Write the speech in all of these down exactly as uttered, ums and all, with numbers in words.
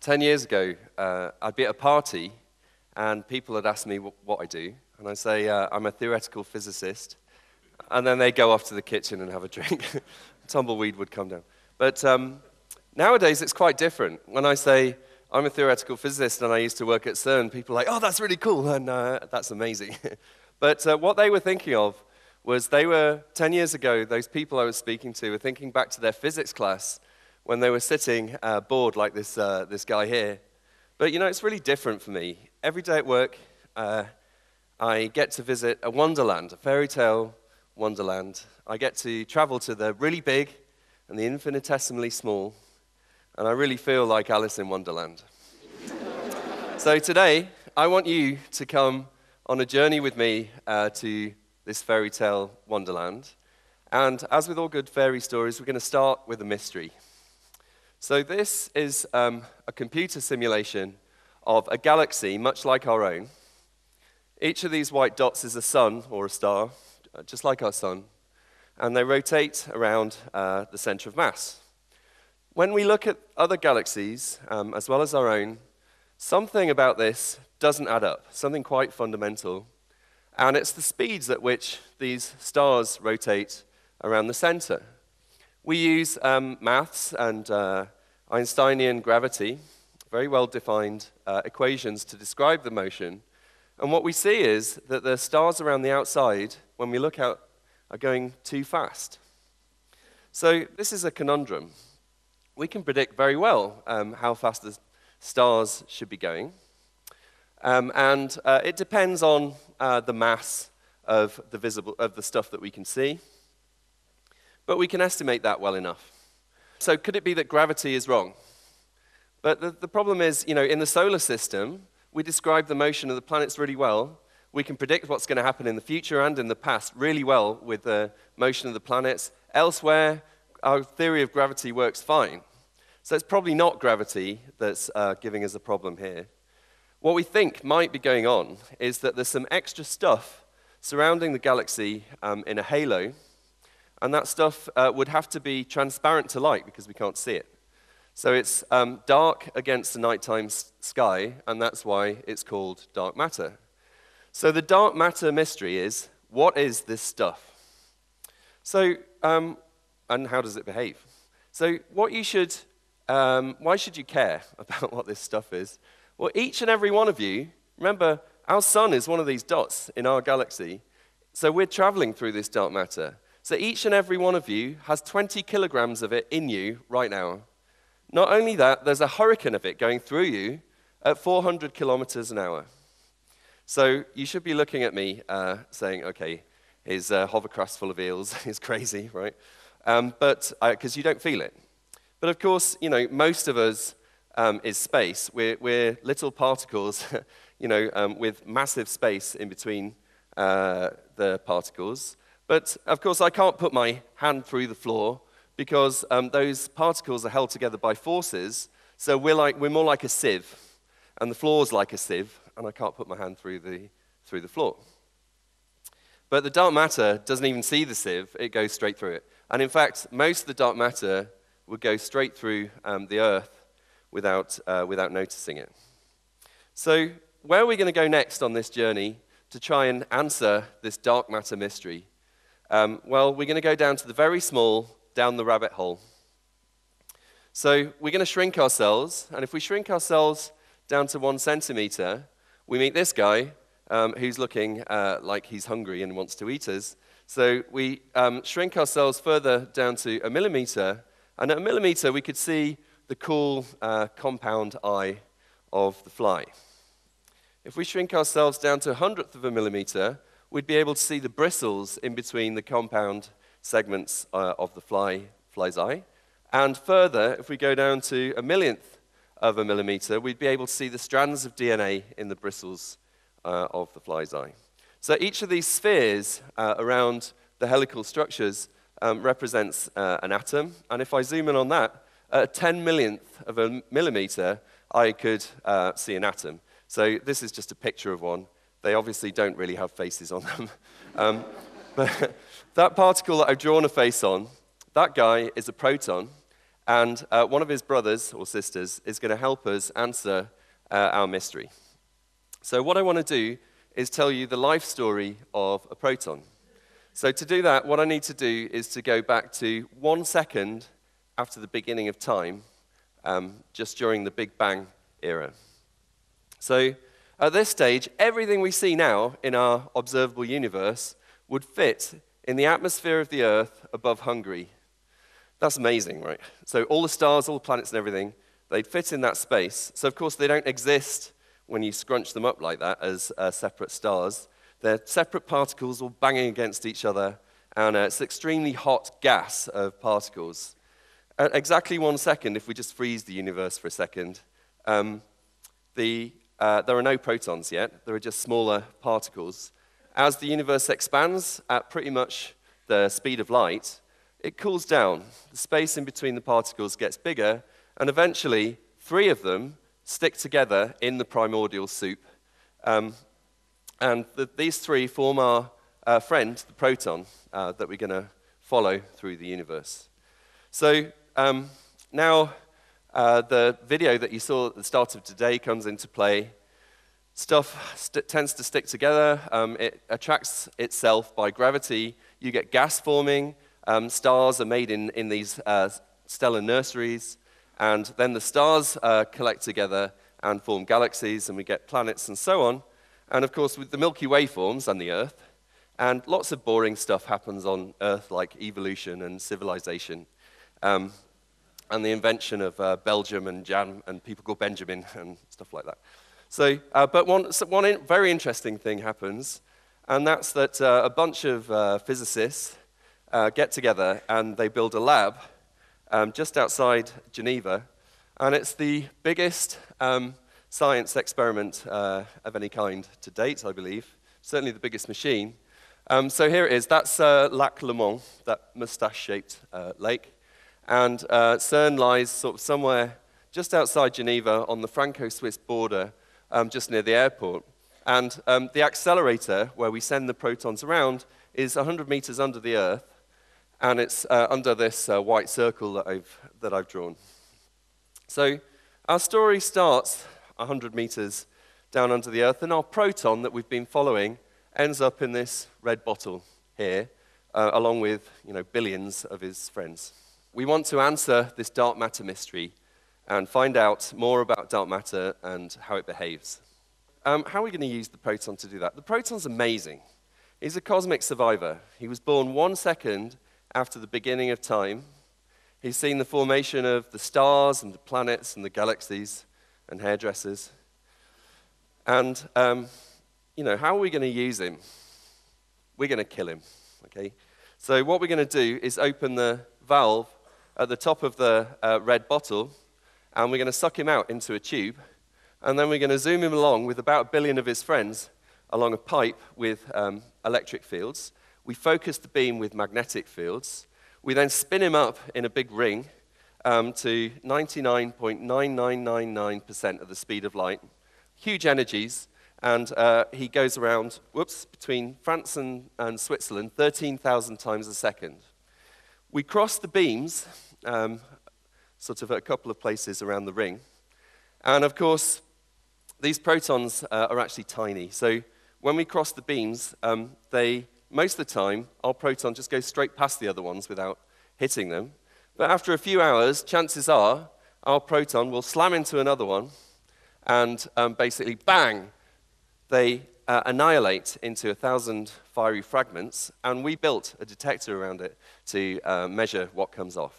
Ten years ago, uh, I'd be at a party, and people had asked me w what I do, and I'd say, uh, I'm a theoretical physicist, and then they'd go off to the kitchen and have a drink. Tumbleweed would come down. But um, nowadays, it's quite different. When I say, I'm a theoretical physicist, and I used to work at CERN, people are like, oh, that's really cool, and uh, that's amazing. But uh, what they were thinking of was they were, ten years ago, those people I was speaking to were thinking back to their physics class when they were sitting uh, bored like this, uh, this guy here. But, you know, it's really different for me. Every day at work, uh, I get to visit a wonderland, a fairy tale wonderland. I get to travel to the really big and the infinitesimally small, and I really feel like Alice in Wonderland. So today, I want you to come on a journey with me uh, to this fairy tale wonderland. And as with all good fairy stories, we're going to start with a mystery. So this is um, a computer simulation of a galaxy, much like our own. Each of these white dots is a sun or a star, just like our sun, and they rotate around uh, the center of mass. When we look at other galaxies, um, as well as our own, something about this doesn't add up, something quite fundamental, and it's the speeds at which these stars rotate around the center. We use um, maths and uh, Einsteinian gravity, very well-defined uh, equations to describe the motion. And what we see is that the stars around the outside, when we look out, are going too fast. So this is a conundrum. We can predict very well um, how fast the stars should be going. Um, and uh, it depends on uh, the mass of the, visible, of the stuff that we can see. But we can estimate that well enough. So could it be that gravity is wrong? But the, the problem is, you know, in the solar system, we describe the motion of the planets really well. We can predict what's going to happen in the future and in the past really well with the motion of the planets. Elsewhere, our theory of gravity works fine. So it's probably not gravity that's uh, giving us a problem here. What we think might be going on is that there's some extra stuff surrounding the galaxy um, in a halo. And that stuff uh, would have to be transparent to light because we can't see it. So it's um, dark against the nighttime sky, and that's why it's called dark matter. So the dark matter mystery is, what is this stuff? So, um, and how does it behave? So what you should, um, why should you care about what this stuff is? Well, each and every one of you, remember, our sun is one of these dots in our galaxy, so we're traveling through this dark matter. So each and every one of you has twenty kilograms of it in you right now. Not only that, there's a hurricane of it going through you at four hundred kilometers an hour. So you should be looking at me uh, saying, okay, his uh, hovercraft's full of eels. He's crazy, right? Um, but, because uh, you don't feel it. But of course, you know, most of us um, is space. We're, we're little particles, you know, um, with massive space in between uh, the particles. But, of course, I can't put my hand through the floor because um, those particles are held together by forces, so we're, like, we're more like a sieve, and the floor's like a sieve, and I can't put my hand through the, through the floor. But the dark matter doesn't even see the sieve, it goes straight through it. And in fact, most of the dark matter would go straight through um, the Earth without, uh, without noticing it. So where are we going to go next on this journey to try and answer this dark matter mystery? Um, well, we're going to go down to the very small, down the rabbit hole. So we're going to shrink ourselves, and if we shrink ourselves down to one centimeter, we meet this guy um, who's looking uh, like he's hungry and wants to eat us. So we um, shrink ourselves further down to a millimeter, and at a millimeter we could see the cool uh, compound eye of the fly. If we shrink ourselves down to a hundredth of a millimeter, we'd be able to see the bristles in between the compound segments uh, of the fly, fly's eye. And further, if we go down to a millionth of a millimeter, we'd be able to see the strands of D N A in the bristles uh, of the fly's eye. So each of these spheres uh, around the helical structures um, represents uh, an atom. And if I zoom in on that, at a ten millionth of a millimeter, I could uh, see an atom. So this is just a picture of one. They obviously don't really have faces on them. um, but that particle that I've drawn a face on, that guy is a proton, And uh, one of his brothers or sisters is going to help us answer uh, our mystery. So what I want to do is tell you the life story of a proton. So to do that, what I need to do is to go back to one second after the beginning of time, um, just during the Big Bang era. So at this stage, everything we see now in our observable universe would fit in the atmosphere of the Earth above Hungary. That's amazing, right? So all the stars, all the planets and everything, they'd fit in that space. So of course they don't exist when you scrunch them up like that as uh, separate stars. They're separate particles all banging against each other, and uh, it's extremely hot gas of particles. At exactly one second, if we just freeze the universe for a second, um, the, uh, there are no protons yet. There are just smaller particles. As the universe expands at pretty much the speed of light, it cools down. The space in between the particles gets bigger, and eventually, three of them stick together in the primordial soup. Um, and the, these three form our uh, friend, the proton, uh, that we're going to follow through the universe. So um, now uh, the video that you saw at the start of today comes into play. Stuff st- tends to stick together. Um, it attracts itself by gravity. You get gas forming. Um, stars are made in, in these uh, stellar nurseries, and then the stars uh, collect together and form galaxies, and we get planets and so on. And of course, with the Milky Way forms and the Earth, and lots of boring stuff happens on Earth, like evolution and civilization, um, and the invention of uh, Belgium and jam and people called Benjamin and stuff like that. So, uh, but one, so one in very interesting thing happens, and that's that uh, a bunch of uh, physicists Uh, get together and they build a lab um, just outside Geneva, and it's the biggest um, science experiment uh, of any kind to date, I believe. Certainly the biggest machine. Um, so here it is. That's uh, Lac Le Mans, that moustache-shaped uh, lake, and uh, CERN lies sort of somewhere just outside Geneva on the Franco-Swiss border, um, just near the airport. And um, the accelerator where we send the protons around is one hundred meters under the Earth. And it's uh, under this uh, white circle that I've, that I've drawn. So our story starts one hundred meters down under the Earth, and our proton that we've been following ends up in this red bottle here, uh, along with you know, billions of his friends. We want to answer this dark matter mystery and find out more about dark matter and how it behaves. Um, how are we going to use the proton to do that? The proton's amazing. He's a cosmic survivor. He was born one second after the beginning of time. He's seen the formation of the stars and the planets and the galaxies and hairdressers. And, um, you know, how are we going to use him? We're going to kill him, okay? So what we're going to do is open the valve at the top of the uh, red bottle, and we're going to suck him out into a tube, and then we're going to zoom him along with about a billion of his friends along a pipe with um, electric fields. We focus the beam with magnetic fields. We then spin him up in a big ring um, to ninety-nine point nine nine nine nine percent of the speed of light. Huge energies, and uh, he goes around, whoops, between France and, and Switzerland thirteen thousand times a second. We cross the beams, um, sort of at a couple of places around the ring, and of course, these protons uh, are actually tiny. So when we cross the beams, um, they most of the time, our proton just goes straight past the other ones without hitting them. But after a few hours, chances are our proton will slam into another one, and um, basically, bang, they uh, annihilate into a thousand fiery fragments, and we built a detector around it to uh, measure what comes off.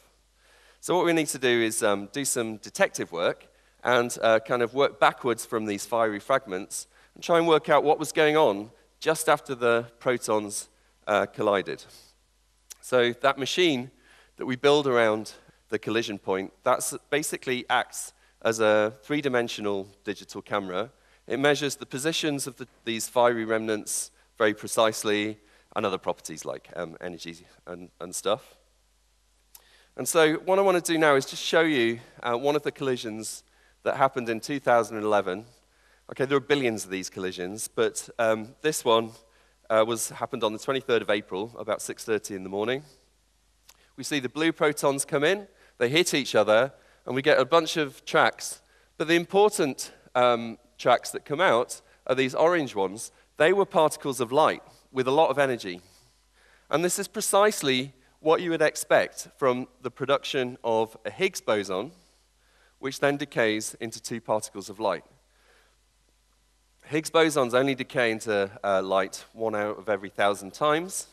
So what we need to do is um, do some detective work and uh, kind of work backwards from these fiery fragments and try and work out what was going on just after the protons uh, collided. So that machine that we build around the collision point, that basically acts as a three-dimensional digital camera. It measures the positions of the, these fiery remnants very precisely, and other properties like um, energy and, and stuff. And so what I want to do now is just show you uh, one of the collisions that happened in two thousand eleven. Okay, there are billions of these collisions, but um, this one uh, was happened on the twenty-third of April, about six thirty in the morning. We see the blue protons come in. they hit each other, and we get a bunch of tracks. But the important um, tracks that come out are these orange ones. They were particles of light with a lot of energy. And this is precisely what you would expect from the production of a Higgs boson, which then decays into two particles of light. Higgs bosons only decay into uh, light one out of every thousand times,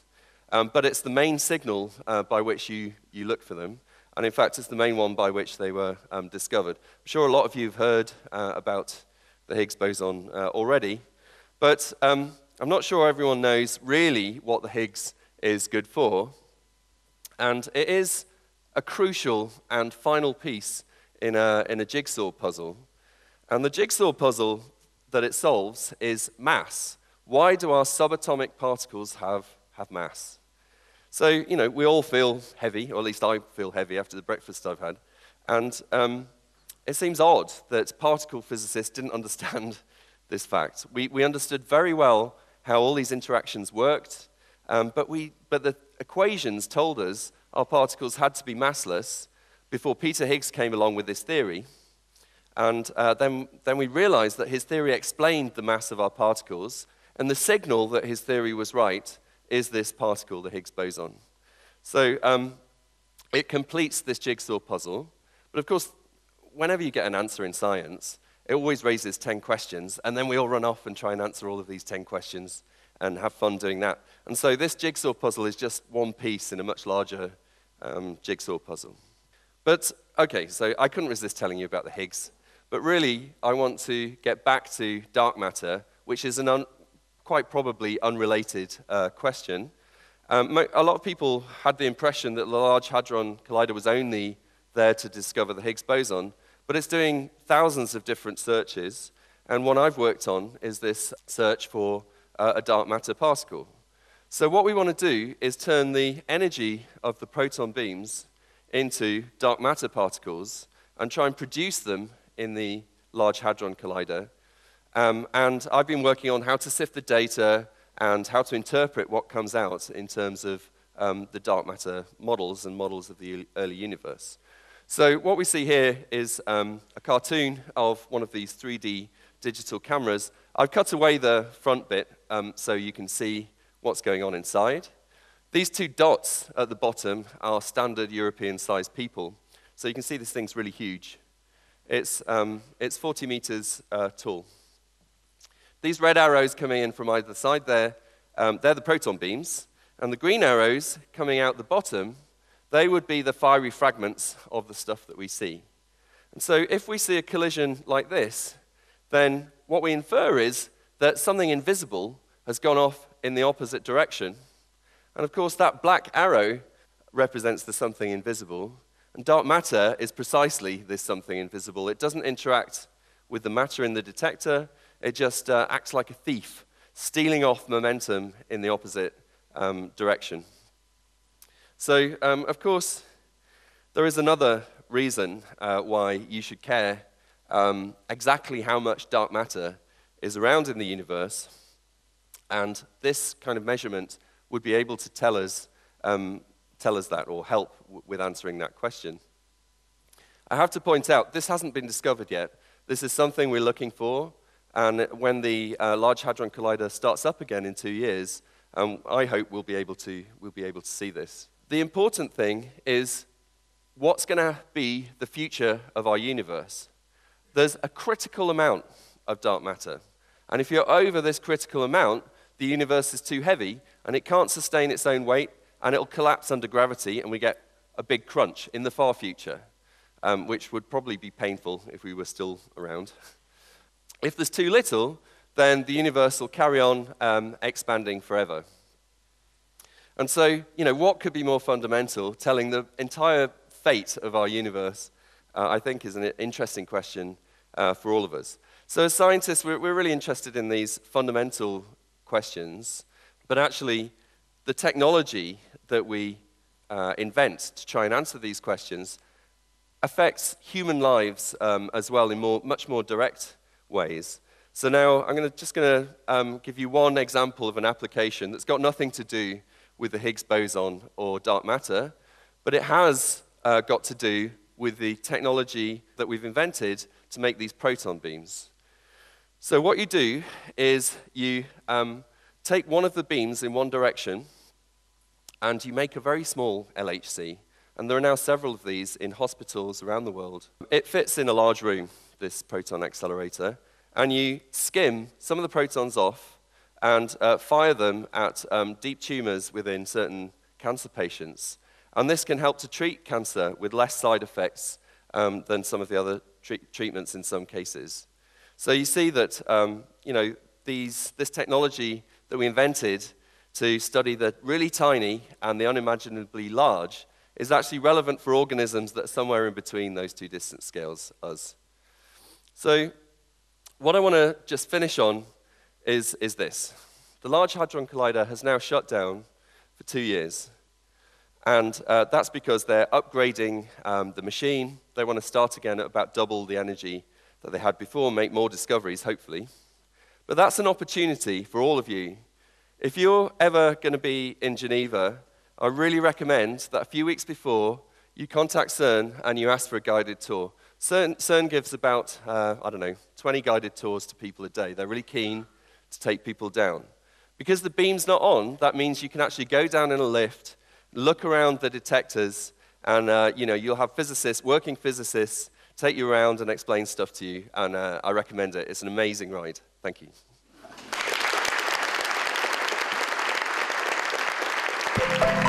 um, but it's the main signal uh, by which you, you look for them. And in fact, it's the main one by which they were um, discovered. I'm sure a lot of you have heard uh, about the Higgs boson uh, already, but um, I'm not sure everyone knows really what the Higgs is good for. And it is a crucial and final piece in a, in a jigsaw puzzle. And the jigsaw puzzle that it solves is mass. Why do our subatomic particles have, have mass? So, you know, we all feel heavy, or at least I feel heavy after the breakfast I've had. And um, it seems odd that particle physicists didn't understand this fact. We, we understood very well how all these interactions worked, um, but, we, but the equations told us our particles had to be massless before Peter Higgs came along with this theory. And uh, then, then we realized that his theory explained the mass of our particles, and the signal that his theory was right is this particle, the Higgs boson. So um, it completes this jigsaw puzzle. But of course, whenever you get an answer in science, it always raises ten questions, and then we all run off and try and answer all of these ten questions and have fun doing that. And so this jigsaw puzzle is just one piece in a much larger um, jigsaw puzzle. But okay, so I couldn't resist telling you about the Higgs, but really I want to get back to dark matter, which is an un quite probably unrelated uh, question. Um, a lot of people had the impression that the Large Hadron Collider was only there to discover the Higgs boson, but it's doing thousands of different searches, and one I've worked on is this search for uh, a dark matter particle. So what we want to do is turn the energy of the proton beams into dark matter particles and try and produce them in the Large Hadron Collider. Um, and I've been working on how to sift the data and how to interpret what comes out in terms of um, the dark matter models and models of the early universe. So what we see here is um, a cartoon of one of these three D digital cameras. I've cut away the front bit um, so you can see what's going on inside. These two dots at the bottom are standard European-sized people. So you can see this thing's really huge. It's, um, it's forty meters uh, tall. These red arrows coming in from either side there, um, they're the proton beams. And the green arrows coming out the bottom, they would be the fiery fragments of the stuff that we see. And so if we see a collision like this, then what we infer is that something invisible has gone off in the opposite direction. And of course, that black arrow represents the something invisible. And dark matter is precisely this something invisible. It doesn't interact with the matter in the detector. It just uh, acts like a thief, stealing off momentum in the opposite um, direction. So, um, of course, there is another reason uh, why you should care um, exactly how much dark matter is around in the universe. And this kind of measurement would be able to tell us, um, tell us that, or help w with answering that question. I have to point out, this hasn't been discovered yet. This is something we're looking for, and when the uh, Large Hadron Collider starts up again in two years, um, I hope we'll be able to, we'll be able to see this. The important thing is, what's going to be the future of our universe? There's a critical amount of dark matter, and if you're over this critical amount, the universe is too heavy, and it can't sustain its own weight, and it'll collapse under gravity, and we get a big crunch in the far future, um, which would probably be painful if we were still around. If there's too little, then the universe will carry on um, expanding forever. And so, you know, what could be more fundamental? Telling the entire fate of our universe, uh, I think, is an interesting question uh, for all of us. So as scientists, we're, we're really interested in these fundamental questions, but actually the technology that we uh, invent to try and answer these questions affects human lives um, as well in more, much more direct ways. So now I'm gonna, just going to um, give you one example of an application that's got nothing to do with the Higgs boson or dark matter, but it has uh, got to do with the technology that we've invented to make these proton beams. So what you do is you um, take one of the beams in one direction, and you make a very small L H C. And there are now several of these in hospitals around the world. It fits in a large room, this proton accelerator, and you skim some of the protons off and uh, fire them at um, deep tumors within certain cancer patients. And this can help to treat cancer with less side effects um, than some of the other treat treatments in some cases. So you see that um, you know, these, this technology that we invented to study the really tiny and the unimaginably large is actually relevant for organisms that are somewhere in between those two distance scales, us. So what I want to just finish on is, is this. The Large Hadron Collider has now shut down for two years. And uh, that's because they're upgrading um, the machine. They want to start again at about double the energy that they had before, make more discoveries, hopefully. But that's an opportunity for all of you. If you're ever going to be in Geneva, I really recommend that a few weeks before, you contact CERN and you ask for a guided tour. CERN, CERN gives about, uh, I don't know, twenty guided tours to people a day. They're really keen to take people down. Because the beam's not on, that means you can actually go down in a lift, look around the detectors, and uh, you know, you'll have physicists, working physicists, take you around and explain stuff to you, and uh, I recommend it. It's an amazing ride. Thank you. Thank you.